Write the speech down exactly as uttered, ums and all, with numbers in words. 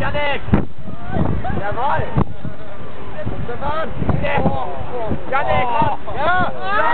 Janek! Jawohl! Janek! Ja!